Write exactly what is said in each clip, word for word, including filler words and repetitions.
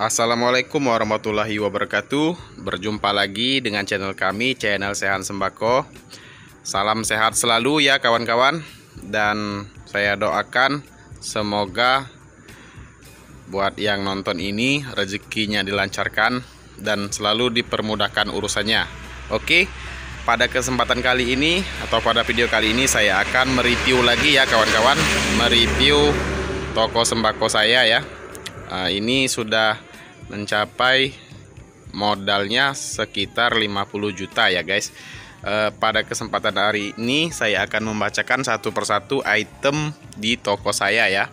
Assalamualaikum warahmatullahi wabarakatuh. Berjumpa lagi dengan channel kami, channel Syehan Sembako. Salam sehat selalu ya kawan-kawan. Dan saya doakan semoga buat yang nonton ini rezekinya dilancarkan dan selalu dipermudahkan urusannya. Oke, pada kesempatan kali ini atau pada video kali ini saya akan mereview lagi ya kawan-kawan, mereview toko sembako saya ya. Nah, ini sudah mencapai modalnya sekitar lima puluh juta ya guys. E, pada kesempatan hari ini saya akan membacakan satu persatu item di toko saya ya.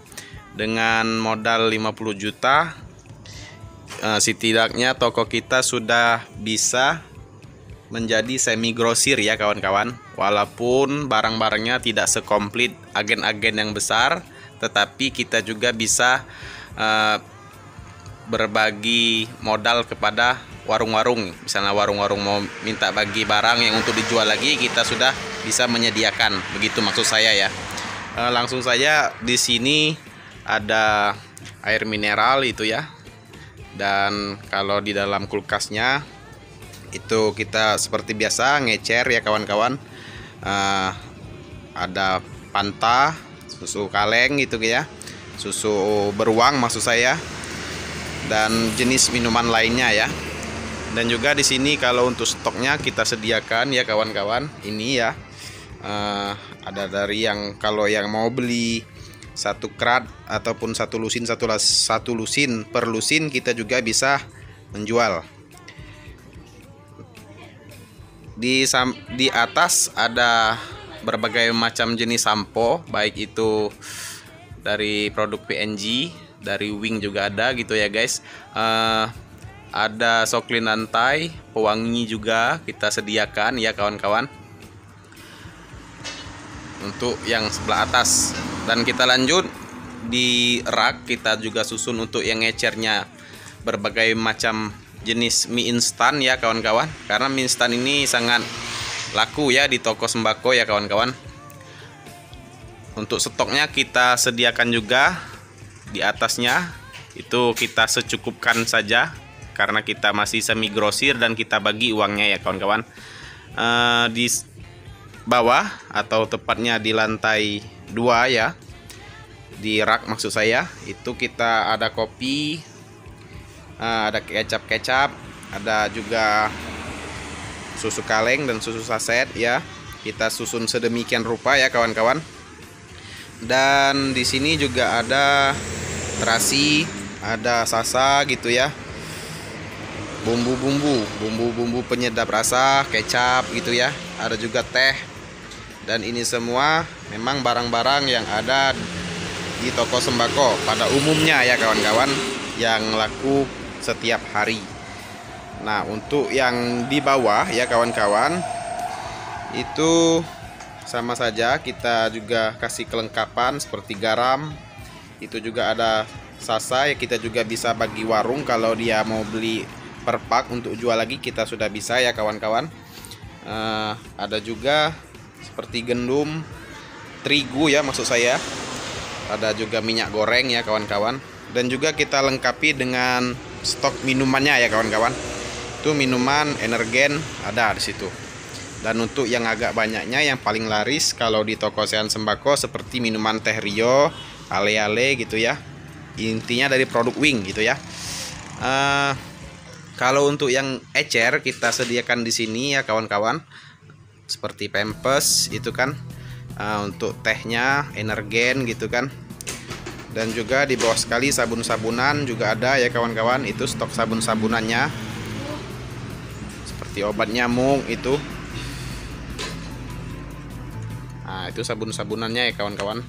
Dengan modal lima puluh juta e, setidaknya toko kita sudah bisa menjadi semi grosir ya kawan-kawan. Walaupun barang-barangnya tidak sekomplit agen-agen yang besar, tetapi kita juga bisa Uh, berbagi modal kepada warung-warung. Misalnya warung-warung mau minta bagi barang yang untuk dijual lagi, kita sudah bisa menyediakan. Begitu maksud saya ya. uh, Langsung saja, di sini ada air mineral itu ya. Dan kalau di dalam kulkasnya itu kita seperti biasa ngecer ya kawan-kawan. uh, Ada Fanta, susu kaleng gitu ya, susu beruang maksud saya, dan jenis minuman lainnya ya. Dan juga di sini kalau untuk stoknya kita sediakan ya kawan-kawan. Ini ya uh, ada dari yang kalau yang mau beli satu krat ataupun satu lusin satu las, satu lusin per lusin kita juga bisa menjual. Di sam, di atas ada berbagai macam jenis sampo, baik itu dari produk P N G, dari Wing juga ada gitu ya guys. uh, Ada Soklin Lantai, pewangi juga kita sediakan ya kawan-kawan, untuk yang sebelah atas. Dan kita lanjut di rak, kita juga susun untuk yang ngecernya berbagai macam jenis mie instan ya kawan-kawan. Karena mie instan ini sangat laku ya di toko sembako ya kawan-kawan. Untuk stoknya kita sediakan juga di atasnya, itu kita secukupkan saja karena kita masih semi grosir dan kita bagi uangnya ya kawan-kawan. E, di bawah atau tepatnya di lantai dua ya, di rak maksud saya, itu kita ada kopi, e, ada kecap-kecap, ada juga susu kaleng dan susu saset ya. Kita susun sedemikian rupa ya kawan-kawan. Dan di sini juga ada terasi, ada sasa gitu ya. Bumbu-bumbu, bumbu-bumbu penyedap rasa, kecap gitu ya. Ada juga teh. Dan ini semua memang barang-barang yang ada di toko sembako pada umumnya ya kawan-kawan, yang laku setiap hari. Nah, untuk yang di bawah ya kawan-kawan, itu sama saja, kita juga kasih kelengkapan seperti garam. Itu juga ada sasa ya, kita juga bisa bagi warung kalau dia mau beli per pak untuk jual lagi, kita sudah bisa ya kawan-kawan. uh, Ada juga seperti gandum, terigu ya maksud saya. Ada juga minyak goreng ya kawan-kawan. Dan juga kita lengkapi dengan stok minumannya ya kawan-kawan. Itu minuman energen ada di situ. Dan untuk yang agak banyaknya, yang paling laris kalau di toko Syehan Sembako seperti minuman teh Rio, ale-ale gitu ya. Intinya dari produk Wing gitu ya. Uh, kalau untuk yang ecer kita sediakan di sini ya kawan-kawan. Seperti Pampers itu kan. Uh, untuk tehnya energen gitu kan. Dan juga di bawah sekali sabun-sabunan juga ada ya kawan-kawan. Itu stok sabun-sabunannya. Seperti obat nyamuk itu. Nah, itu sabun-sabunannya ya kawan-kawan.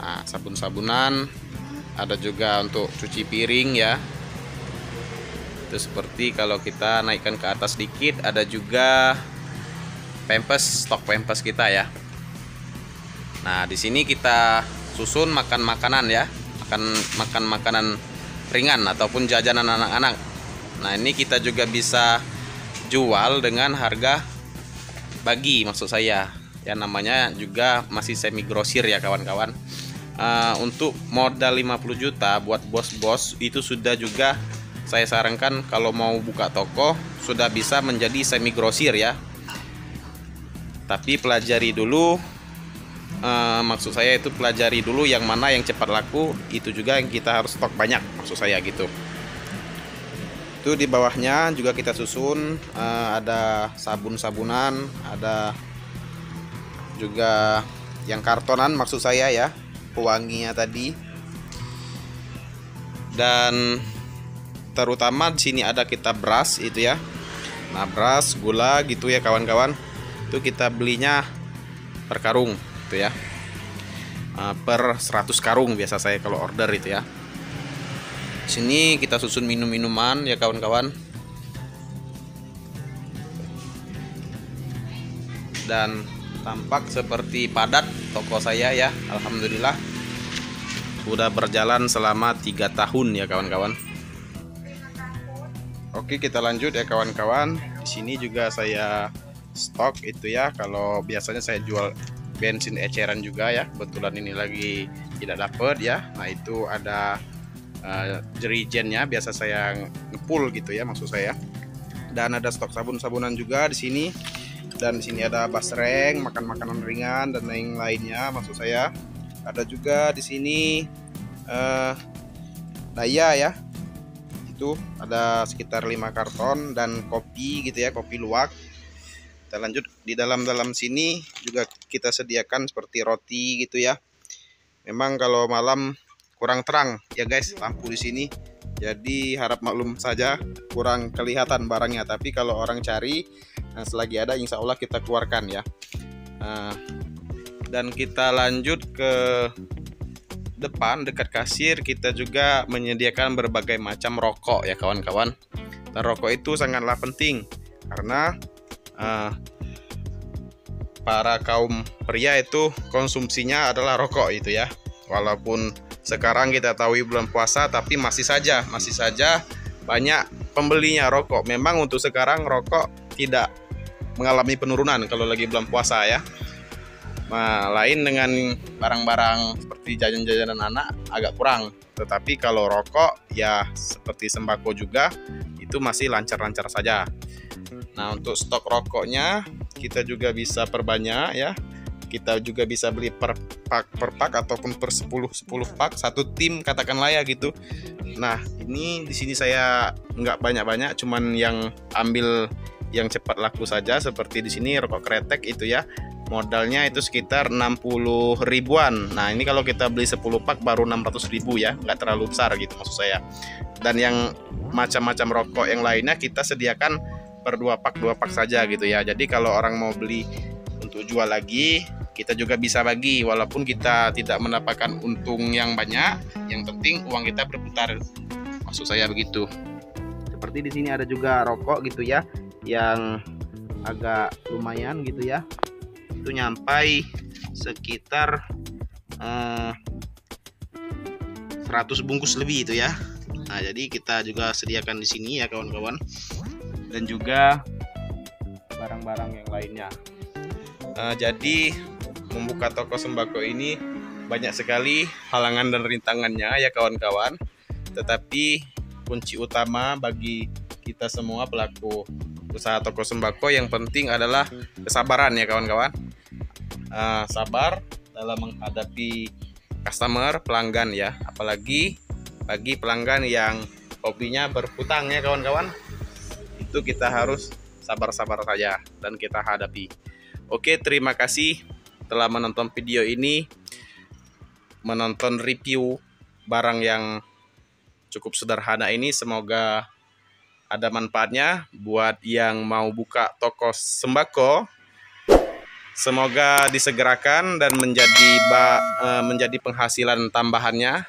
Nah, sabun-sabunan ada juga untuk cuci piring ya. Itu seperti kalau kita naikkan ke atas dikit, ada juga Pampers, stok Pampers kita ya. Nah, di sini kita susun makan-makanan ya, makan makan makanan ringan ataupun jajanan anak-anak. Nah, ini kita juga bisa jual dengan harga bagi maksud saya. Ya, namanya juga masih semi grosir ya kawan-kawan. uh, untuk modal lima puluh juta buat bos-bos itu sudah juga saya sarankan kalau mau buka toko sudah bisa menjadi semi grosir ya. Tapi pelajari dulu, uh, maksud saya itu pelajari dulu yang mana yang cepat laku, itu juga yang kita harus stok banyak, maksud saya gitu. Itu di bawahnya juga kita susun, uh, ada sabun-sabunan, ada juga yang kartonan maksud saya ya, pewanginya tadi. Dan terutama di sini ada kita beras itu ya. Nah, beras, gula gitu ya kawan-kawan. Itu kita belinya per karung itu ya, per seratus karung biasa saya kalau order itu ya. Sini kita susun minum-minuman ya kawan-kawan. Dan tampak seperti padat toko saya ya, alhamdulillah sudah berjalan selama tiga tahun ya kawan-kawan. Oke, kita lanjut ya kawan-kawan. Di sini juga saya stok itu ya, kalau biasanya saya jual bensin eceran juga ya, kebetulan ini lagi tidak dapat ya. Nah, itu ada uh, jerigennya, biasa saya ngepul gitu ya maksud saya. Dan ada stok sabun-sabunan juga di sini, dan di sini ada basreng, makan makanan ringan dan lain-lainnya maksud saya. Ada juga di sini uh, daya ya, itu ada sekitar lima karton, dan kopi gitu ya, kopi luwak. Kita lanjut di dalam-dalam sini juga kita sediakan seperti roti gitu ya. Memang kalau malam kurang terang ya guys, lampu di sini. Jadi harap maklum saja kurang kelihatan barangnya. Tapi kalau orang cari, nah selagi ada insya Allah kita keluarkan ya. Nah, dan kita lanjut ke depan dekat kasir, kita juga menyediakan berbagai macam rokok ya kawan-kawan. Dan rokok itu sangatlah penting karena Uh, para kaum pria itu konsumsinya adalah rokok itu ya. Walaupun sekarang kita tahu bulan puasa, tapi masih saja masih saja banyak pembelinya rokok. Memang untuk sekarang rokok tidak mengalami penurunan kalau lagi bulan puasa ya. Nah, lain dengan barang-barang seperti jajan-jajanan anak agak kurang. Tetapi kalau rokok ya seperti sembako juga itu masih lancar-lancar saja. Nah, untuk stok rokoknya kita juga bisa perbanyak ya. Kita juga bisa beli per pak per pak ataupun per sepuluh sepuluh pak satu tim katakanlah ya gitu. Nah, ini di sini saya nggak banyak-banyak, cuman yang ambil yang cepat laku saja. Seperti di sini rokok kretek itu ya. Modalnya itu sekitar enam puluh ribuan. Nah, ini kalau kita beli sepuluh pak baru enam ratus ribu ya. Nggak terlalu besar gitu maksud saya. Dan yang macam-macam rokok yang lainnya kita sediakan per dua pak dua pak saja gitu ya. Jadi kalau orang mau beli untuk jual lagi, kita juga bisa bagi. Walaupun kita tidak mendapatkan untung yang banyak, yang penting uang kita berputar, maksud saya begitu. Seperti di sini ada juga rokok gitu ya, yang agak lumayan gitu ya. Itu nyampai sekitar eh, seratus bungkus lebih itu ya. Nah, jadi kita juga sediakan di sini ya kawan-kawan. Dan juga barang-barang yang lainnya. Uh, jadi membuka toko sembako ini banyak sekali halangan dan rintangannya ya kawan-kawan. Tetapi kunci utama bagi kita semua pelaku usaha toko sembako yang penting adalah kesabaran ya kawan-kawan. Uh, sabar dalam menghadapi customer, pelanggan ya. Apalagi bagi pelanggan yang hobinya berhutang ya kawan-kawan. Itu kita harus sabar-sabar saja dan kita hadapi. Oke, terima kasih telah menonton video ini, menonton review barang yang cukup sederhana ini. Semoga ada manfaatnya buat yang mau buka toko sembako. Semoga disegerakan dan menjadi menjadi penghasilan tambahannya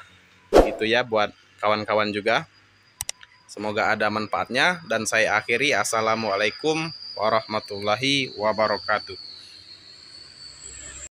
gitu ya buat kawan-kawan juga. Semoga ada manfaatnya, dan saya akhiri. Assalamualaikum warahmatullahi wabarakatuh.